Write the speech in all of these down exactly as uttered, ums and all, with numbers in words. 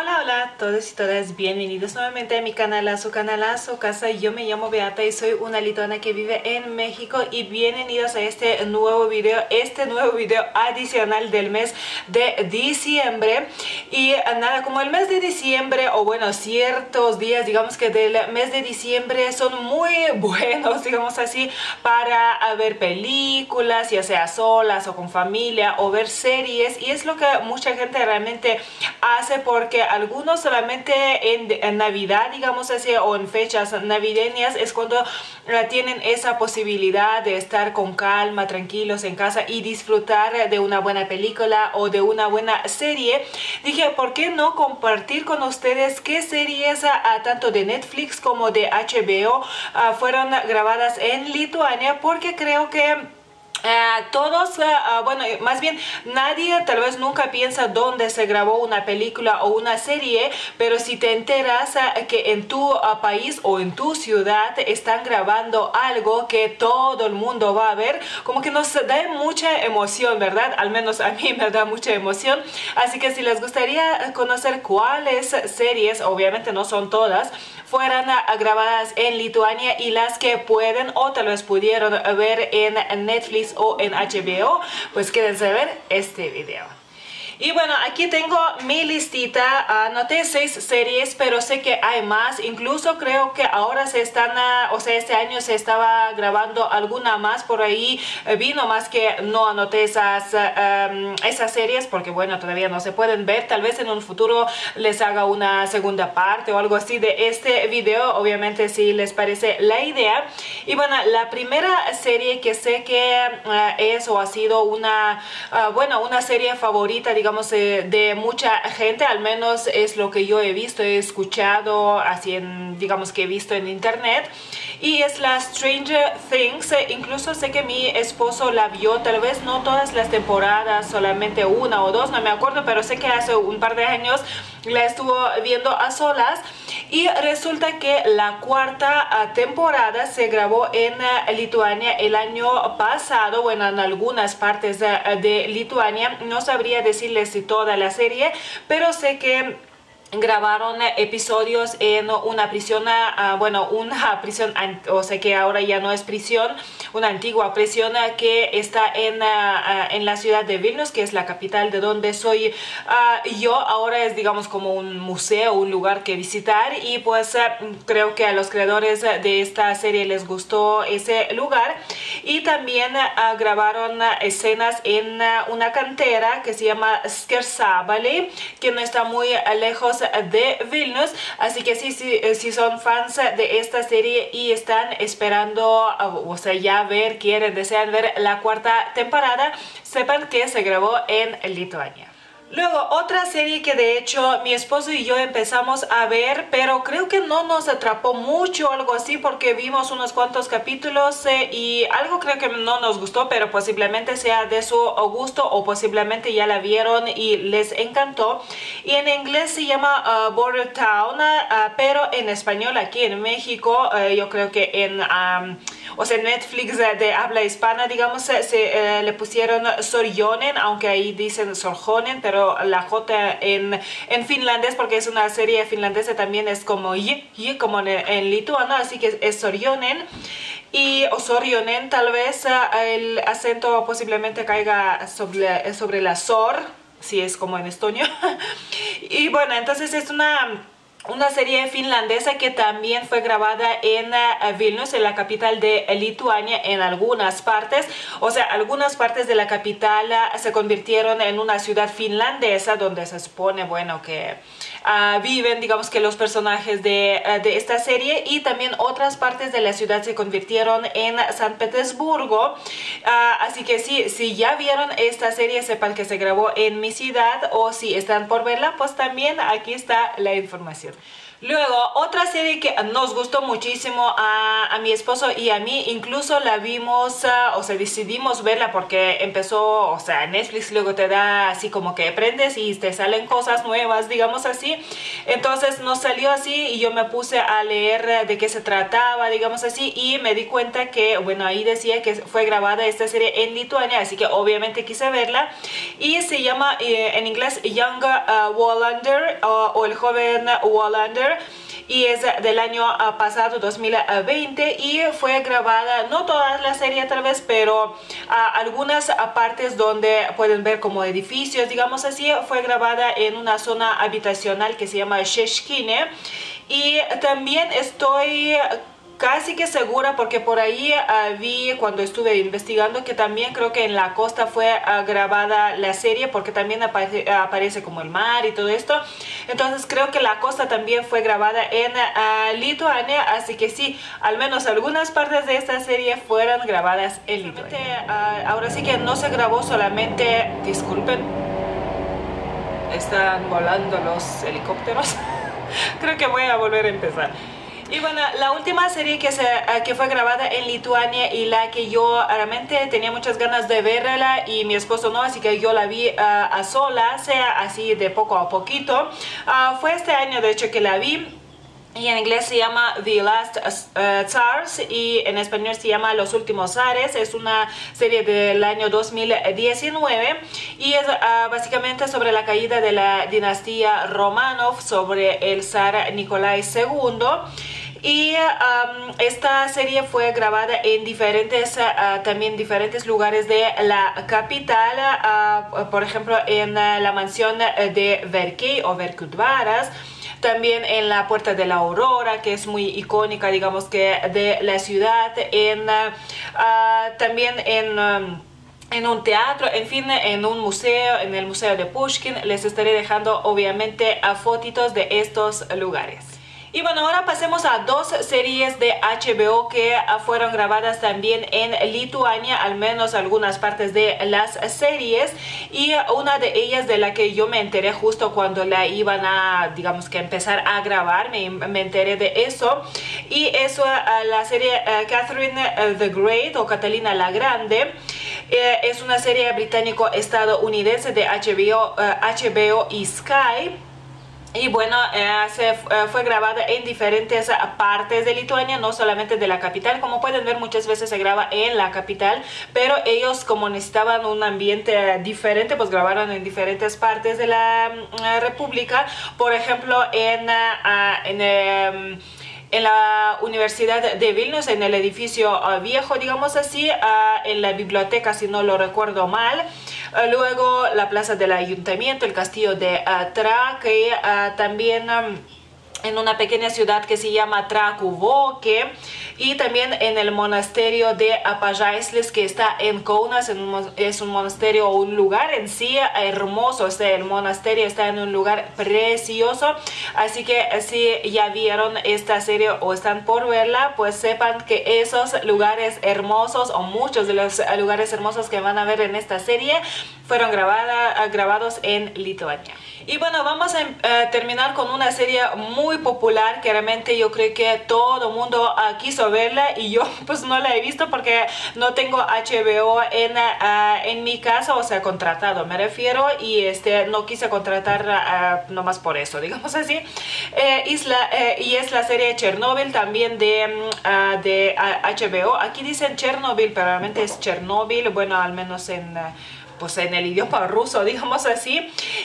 Hola, hola a todos y todas, bienvenidos nuevamente a mi canal, a su canal, a su casa. Yo me llamo Beata y soy una lituana que vive en México y bienvenidos a este nuevo video, este nuevo video adicional del mes de diciembre. Y nada, como el mes de diciembre, o bueno, ciertos días, digamos que del mes de diciembre son muy buenos, digamos así, para ver películas, ya sea solas o con familia, o ver series, y es lo que mucha gente realmente hace porque algunos solamente en, en Navidad, digamos así, o en fechas navideñas es cuando tienen esa posibilidad de estar con calma, tranquilos en casa y disfrutar de una buena película o de una buena serie. Dije, ¿por qué no compartir con ustedes qué series a, tanto de Netflix como de H B O a, fueron grabadas en Lituania? Porque creo que Uh, todos, uh, uh, bueno, más bien nadie tal vez nunca piensa dónde se grabó una película o una serie, pero si te enteras uh, que en tu uh, país o en tu ciudad están grabando algo que todo el mundo va a ver, como que nos da mucha emoción, ¿verdad? Al menos a mí me da mucha emoción. Así que si les gustaría conocer cuáles series, obviamente no son todas, fueran uh, grabadas en Lituania y las que pueden o tal vez pudieron ver en Netflix o en H B O, pues quédense a ver este video. Y bueno, aquí tengo mi listita, anoté seis series, pero sé que hay más, incluso creo que ahora se están, o sea, este año se estaba grabando alguna más, por ahí vi, nomás que no anoté esas, um, esas series, porque bueno, todavía no se pueden ver, tal vez en un futuro les haga una segunda parte o algo así de este video, obviamente si les parece la idea. Y bueno, la primera serie que sé que uh, es o ha sido una, uh, bueno, una serie favorita, digamos, de mucha gente, al menos es lo que yo he visto, he escuchado, así en, digamos que he visto en internet, y es la Stranger Things. Incluso sé que mi esposo la vio, tal vez no todas las temporadas, solamente una o dos, no me acuerdo, pero sé que hace un par de años la estuvo viendo a solas, y resulta que la cuarta temporada se grabó en Lituania el año pasado, bueno, en algunas partes de, de Lituania, no sabría decirles y toda la serie, pero sé que grabaron episodios en una prisión, uh, bueno, una prisión, o sea que ahora ya no es prisión, una antigua prisión uh, que está en, uh, uh, en la ciudad de Vilnius, que es la capital de donde soy uh, yo. Ahora es, digamos, como un museo, un lugar que visitar, y pues uh, creo que a los creadores de esta serie les gustó ese lugar. Y también uh, grabaron uh, escenas en uh, una cantera que se llama Skersabale, que no está muy uh, lejos de Vilnius. Así que si sí, sí, sí son fans de esta serie y están esperando, o sea, ya ver, quieren, desean ver la cuarta temporada, sepan que se grabó en Lituania. Luego, otra serie que de hecho mi esposo y yo empezamos a ver, pero creo que no nos atrapó mucho, algo así, porque vimos unos cuantos capítulos eh, y algo creo que no nos gustó, pero posiblemente sea de su gusto, o posiblemente ya la vieron y les encantó. Y en inglés se llama uh, Border Town, uh, pero en español aquí en México, uh, yo creo que en um, o sea, Netflix de, de habla hispana, digamos, se, uh, le pusieron Sorjonen, aunque ahí dicen Sorjonen, pero la J en, en finlandés, porque es una serie finlandesa, también es como y, y como en, en lituano, así que es, es Sorjonen, y o Sorjonen, tal vez el acento posiblemente caiga sobre, sobre la Sor, si es como en estonio. Y bueno, entonces es una... una serie finlandesa que también fue grabada en uh, Vilnius, en la capital de Lituania, en algunas partes. O sea, algunas partes de la capital uh, se convirtieron en una ciudad finlandesa, donde se supone, bueno, que uh, viven, digamos que los personajes de, uh, de esta serie. Y también otras partes de la ciudad se convirtieron en San Petersburgo. Uh, así que sí, si ya vieron esta serie, sepan que se grabó en mi ciudad, o si están por verla, pues también aquí está la información. Thank you. Luego, otra serie que nos gustó muchísimo a, a mi esposo y a mí, incluso la vimos, uh, o sea, decidimos verla porque empezó, o sea, Netflix luego te da así como que aprendes y te salen cosas nuevas, digamos así. Entonces nos salió así y yo me puse a leer de qué se trataba, digamos así, y me di cuenta que, bueno, ahí decía que fue grabada esta serie en Lituania, así que obviamente quise verla. Y se llama eh, en inglés Younger uh, Wallander, uh, o el joven Wallander, y es del año pasado, dos mil veinte, y fue grabada, no toda la serie tal vez, pero a algunas partes donde pueden ver como edificios, digamos así, fue grabada en una zona habitacional que se llama Sheshkine. Y también estoy casi que segura, porque por ahí uh, vi cuando estuve investigando, que también creo que en la costa fue uh, grabada la serie, porque también aparece, aparece como el mar y todo esto. Entonces creo que la costa también fue grabada en uh, Lituania, así que sí, al menos algunas partes de esta serie fueron grabadas en Lituania. Uh, ahora sí que no se grabó solamente, disculpen, están volando los helicópteros, creo que voy a volver a empezar. Y bueno, la última serie que, se, que fue grabada en Lituania y la que yo realmente tenía muchas ganas de verla y mi esposo no, así que yo la vi uh, a solas, sea así de poco a poquito, uh, fue este año de hecho que la vi. Y en inglés se llama The Last Tsars y en español se llama Los Últimos Zares. Es una serie del año dos mil diecinueve y es uh, básicamente sobre la caída de la dinastía Romanov, sobre el zar Nicolás segundo. Y um, esta serie fue grabada en diferentes, uh, también diferentes lugares de la capital, uh, por ejemplo en uh, la mansión de Verkey o Verkutvaras, también en la Puerta de la Aurora, que es muy icónica, digamos que de la ciudad, en, uh, también en... Um, en un teatro, en fin, en un museo, en el Museo de Pushkin. Les estaré dejando obviamente a fotitos de estos lugares. Y bueno, ahora pasemos a dos series de H B O que fueron grabadas también en Lituania, al menos algunas partes de las series, y una de ellas de la que yo me enteré justo cuando la iban a, digamos que empezar a grabar, me, me enteré de eso, y es la serie Catherine the Great o Catalina la Grande. Eh, es una serie británico-estadounidense de H B O, eh, H B O y Sky. Y bueno, eh, se, eh, fue grabada en diferentes partes de Lituania, no solamente de la capital. Como pueden ver, muchas veces se graba en la capital, pero ellos como necesitaban un ambiente diferente, pues grabaron en diferentes partes de la eh, república. Por ejemplo, en... Uh, en eh, en la Universidad de Vilnius, en el edificio uh, viejo, digamos así, uh, en la biblioteca, si no lo recuerdo mal. Uh, luego la plaza del ayuntamiento, el castillo de uh, Trakų, uh, también um, en una pequeña ciudad que se llama Trakų Vokė, y también en el monasterio de Pažaislis, que está en Kaunas. En un, es un monasterio o un lugar en sí hermoso, o sea, el monasterio está en un lugar precioso, así que si ya vieron esta serie o están por verla, pues sepan que esos lugares hermosos o muchos de los lugares hermosos que van a ver en esta serie fueron grabada, grabados en Lituania. Y bueno, vamos a uh, terminar con una serie muy popular que realmente yo creo que todo mundo uh, quiso verla, y yo pues no la he visto porque no tengo H B O en, uh, en mi casa, o sea, contratado me refiero, y este no quise contratar uh, nomás por eso, digamos así. Eh, isla, eh, y es la serie Chernobyl, también de, uh, de H B O. Aquí dicen Chernobyl, pero realmente es Chernobyl, bueno, al menos en... Uh, pues en el idioma ruso, digamos así.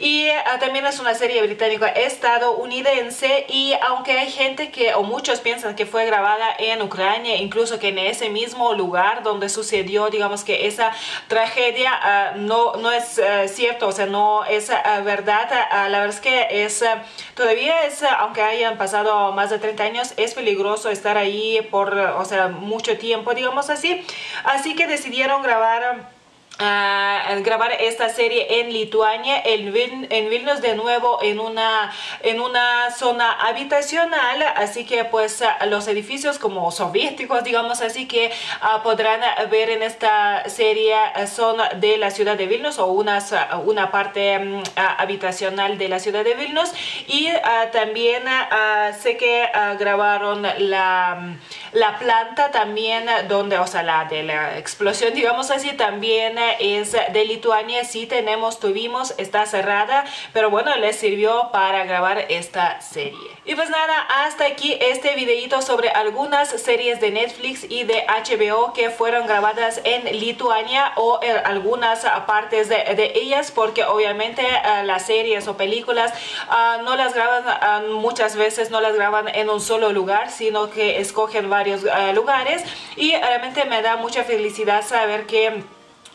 Y uh, también es una serie británica estadounidense, y aunque hay gente que, o muchos piensan que fue grabada en Ucrania, incluso que en ese mismo lugar donde sucedió, digamos que esa tragedia, uh, no, no es uh, cierto, o sea, no es uh, verdad. Uh, la verdad es que es, uh, todavía es, uh, aunque hayan pasado más de treinta años, es peligroso estar ahí por, uh, o sea, mucho tiempo, digamos así. Así que decidieron grabar Uh, grabar esta serie en Lituania, en, Vil en Vilnius, de nuevo en una, en una zona habitacional, así que pues uh, los edificios como soviéticos, digamos así, que uh, podrán ver en esta serie uh, son de la ciudad de Vilnius, o unas, uh, una parte um, uh, habitacional de la ciudad de Vilnius. Y uh, también uh, sé que uh, grabaron la, la planta también, donde, o sea, la de la explosión, digamos así, también es de Lituania. Sí tenemos, tuvimos, está cerrada, pero bueno, les sirvió para grabar esta serie. Y pues nada, hasta aquí este videito sobre algunas series de Netflix y de H B O que fueron grabadas en Lituania, o en algunas partes de, de ellas, porque obviamente uh, las series o películas uh, no las graban, uh, muchas veces no las graban en un solo lugar, sino que escogen varios uh, lugares, y realmente me da mucha felicidad saber que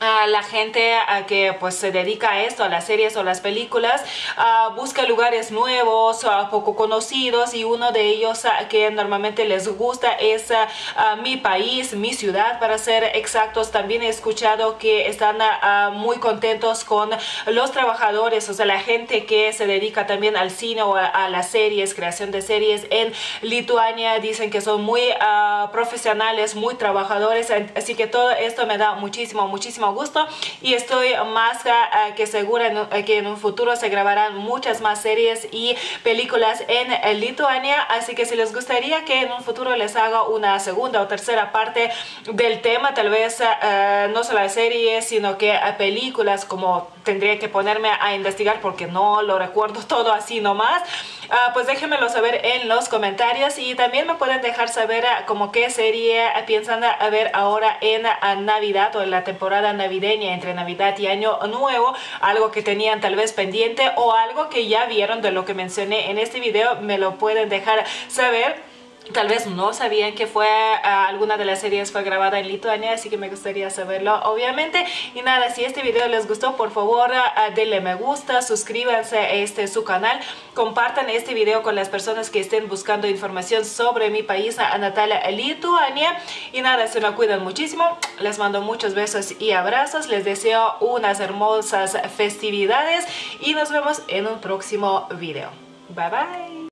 Uh, la gente uh, que pues se dedica a esto, a las series o las películas, uh, busca lugares nuevos, uh, poco conocidos, y uno de ellos uh, que normalmente les gusta es uh, uh, mi país, mi ciudad, para ser exactos. También he escuchado que están uh, muy contentos con los trabajadores, o sea, la gente que se dedica también al cine o a, a las series, creación de series en Lituania. Dicen que son muy uh, profesionales, muy trabajadores, así que todo esto me da muchísimo, muchísimo gusto, y estoy más uh, que segura en, uh, que en un futuro se grabarán muchas más series y películas en uh, Lituania, así que si les gustaría que en un futuro les haga una segunda o tercera parte del tema, tal vez uh, no solo series, sino que uh, películas, como tendría que ponerme a investigar porque no lo recuerdo todo así nomás, uh, pues déjenmelo saber en los comentarios, y también me pueden dejar saber uh, como qué serie uh, piensan uh, ver ahora en uh, Navidad, o en la temporada navideña, entre Navidad y Año Nuevo, algo que tenían tal vez pendiente, o algo que ya vieron de lo que mencioné en este video. Me lo pueden dejar saber. Tal vez no sabían que fue uh, alguna de las series fue grabada en Lituania, así que me gustaría saberlo, obviamente. Y nada, si este video les gustó, por favor uh, denle me gusta, suscríbanse a este su canal, compartan este video con las personas que estén buscando información sobre mi país a Natalia, Lituania. Y nada, se lo cuidan muchísimo, les mando muchos besos y abrazos, les deseo unas hermosas festividades, y nos vemos en un próximo video. Bye bye.